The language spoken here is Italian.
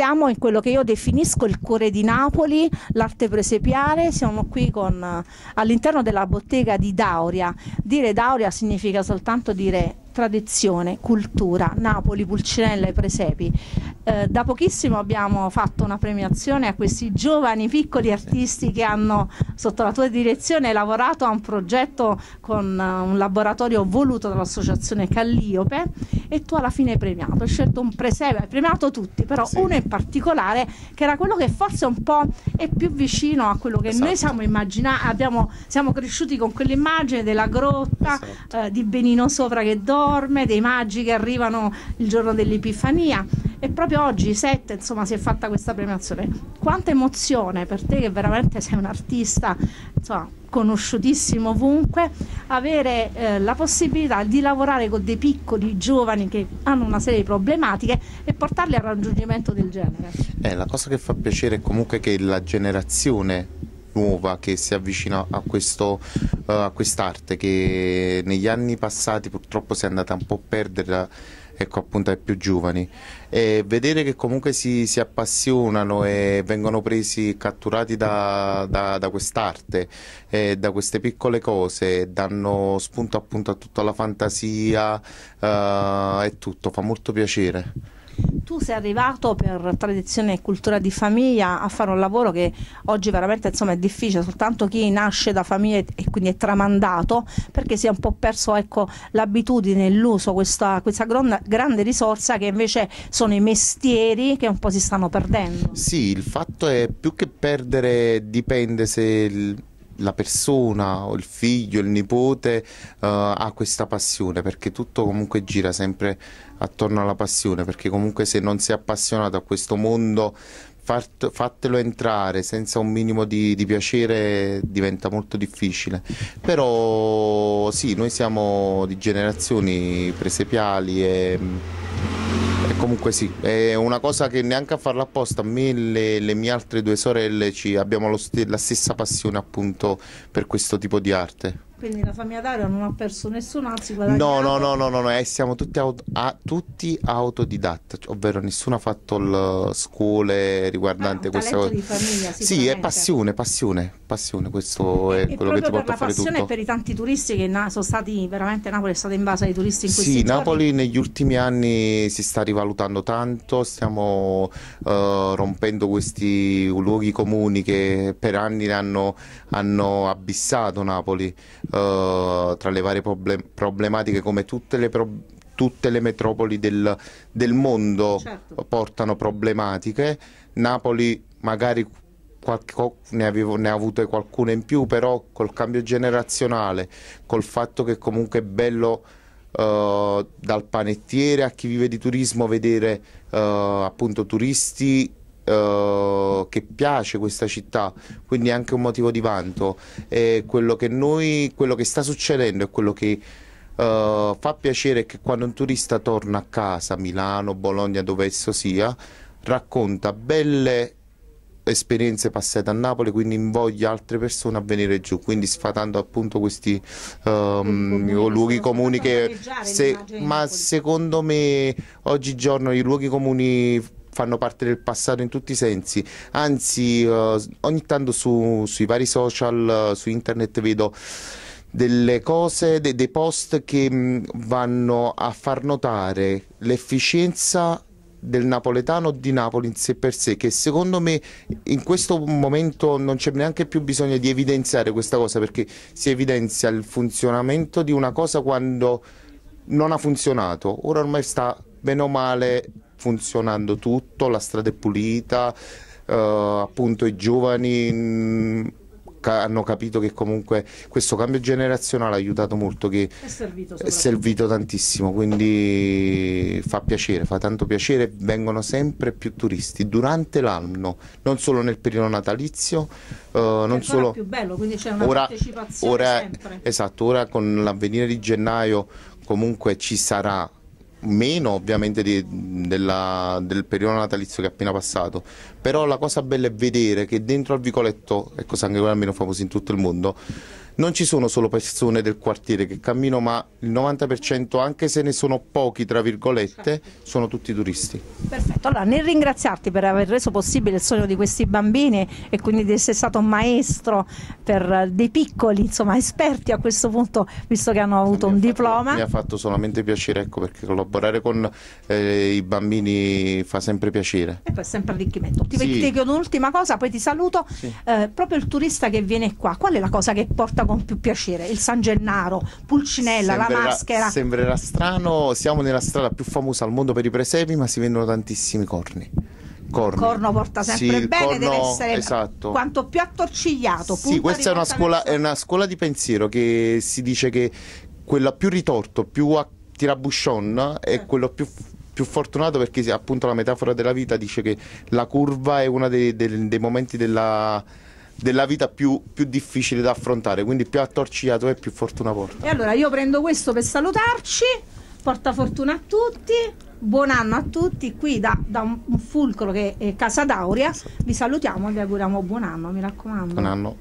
siamo in quello che io definisco il cuore di Napoli, l'arte presepiare. Siamo qui all'interno della bottega di D'Auria. Dire D'Auria significa soltanto dire tradizione, cultura, Napoli, Pulcinella e presepi. Da pochissimo abbiamo fatto una premiazione a questi giovani piccoli artisti che hanno, sotto la tua direzione, lavorato a un progetto con un laboratorio voluto dall'associazione Calliope, e tu alla fine hai premiato, hai scelto un presepe, hai premiato tutti, però sì, uno in particolare che era quello che forse un po' è più vicino a quello che esatto, noi siamo immaginati, siamo cresciuti con quell'immagine della grotta, esatto, di Benino sopra che dorme, dei magi che arrivano il giorno dell'Epifania. E proprio oggi, 7, insomma, si è fatta questa premiazione. Quanta emozione per te, che veramente sei un artista, insomma, conosciutissimo ovunque, avere la possibilità di lavorare con dei piccoli giovani che hanno una serie di problematiche e portarli al raggiungimento del genere. La cosa che fa piacere è comunque che la generazione nuova che si avvicina a quest'arte, che negli anni passati purtroppo si è andata un po' a perdere, ecco, appunto, ai più giovani, e vedere che comunque si appassionano e vengono presi, catturati da quest'arte, da queste piccole cose, danno spunto appunto a tutta la fantasia e tutto, fa molto piacere. Tu sei arrivato per tradizione e cultura di famiglia a fare un lavoro che oggi veramente, insomma, è difficile, soltanto chi nasce da famiglia e quindi è tramandato, perché si è un po' perso, ecco, l'abitudine e l'uso, questa grande risorsa che invece sono i mestieri che un po' si stanno perdendo. Sì, il fatto è, più che perdere, dipende se la persona o il figlio, il nipote ha questa passione, perché tutto comunque gira sempre attorno alla passione, perché comunque se non sei appassionato a questo mondo, fatelo entrare senza un minimo di piacere diventa molto difficile. Però sì, noi siamo di generazioni presepiali e comunque sì, è una cosa che neanche a farla apposta, a me e le mie altre due sorelle abbiamo la stessa passione appunto per questo tipo di arte. Quindi la famiglia D'Auria non ha perso nessuno, anzi guadagnato. No, siamo tutti, tutti autodidatti, ovvero nessuno ha fatto scuole riguardanti questa cosa. Di famiglia, sì, è passione, questo è quello che ti porta a fare tutto. La passione per i tanti turisti che sono stati, veramente Napoli è stata invasa di turisti in questi giorni. Sì, Napoli negli ultimi anni si sta rivalutando tanto, stiamo rompendo questi luoghi comuni che per anni hanno abissato Napoli. Tra le varie problematiche, come tutte le metropoli del mondo, certo, portano problematiche. Napoli magari ne ha avute qualcuna in più, però col cambio generazionale, col fatto che comunque è bello dal panettiere a chi vive di turismo vedere appunto turisti che piace questa città, quindi è anche un motivo di vanto. E quello che sta succedendo è quello che fa piacere, che quando un turista torna a casa, Milano, Bologna, dove esso sia, racconta belle esperienze passate a Napoli, quindi invoglia altre persone a venire giù, quindi sfatando appunto questi luoghi comuni che, ma secondo me oggigiorno i luoghi comuni fanno parte del passato in tutti i sensi. Anzi, ogni tanto sui vari social, su internet vedo delle cose, dei post che vanno a far notare l'efficienza del napoletano, di Napoli in sé per sé, che secondo me in questo momento non c'è neanche più bisogno di evidenziare questa cosa, perché si evidenzia il funzionamento di una cosa quando non ha funzionato. Ora ormai sta bene o male funzionando tutto, la strada è pulita, appunto i giovani hanno capito che comunque questo cambio generazionale ha aiutato molto, che è servito tantissimo, quindi fa piacere, fa tanto piacere, vengono sempre più turisti durante l'anno, non solo nel periodo natalizio, non solo, più bello, quindi c'è una partecipazione sempre. Esatto, ora con l'avvenire di gennaio comunque ci sarà meno ovviamente del periodo natalizio che è appena passato, però la cosa bella è vedere che dentro al vicoletto, ecco, San Gennaro almeno famoso in tutto il mondo, non ci sono solo persone del quartiere che camminano, ma il 90%, anche se ne sono pochi tra virgolette, sono tutti turisti. Perfetto, allora nel ringraziarti per aver reso possibile il sogno di questi bambini e quindi di essere stato un maestro per dei piccoli, insomma, esperti a questo punto, visto che hanno avuto un diploma. Mi ha fatto solamente piacere, ecco, perché collaborare con i bambini fa sempre piacere. E poi è sempre arricchimento. Ti chiedo un'ultima cosa, poi ti saluto. Sì. Proprio il turista che viene qua, qual è la cosa che porta con più piacere? Il San Gennaro, Pulcinella, la maschera? Sembrerà strano, siamo nella strada più famosa al mondo per i presepi, ma si vendono tantissimi corni. Il corno porta sempre bene, corno, deve essere quanto più attorcigliato. Sì, questa è una scuola di pensiero che si dice che quella più ritorto, più a tirabuscion è quello più fortunato, perché appunto la metafora della vita dice che la curva è uno dei momenti della vita più difficile da affrontare, quindi più attorcigliato è più fortuna porta. E allora io prendo questo per salutarci, porta fortuna a tutti. Buon anno a tutti, qui da un fulcro che è Casa D'Auria, vi salutiamo e vi auguriamo buon anno, mi raccomando. Buon anno.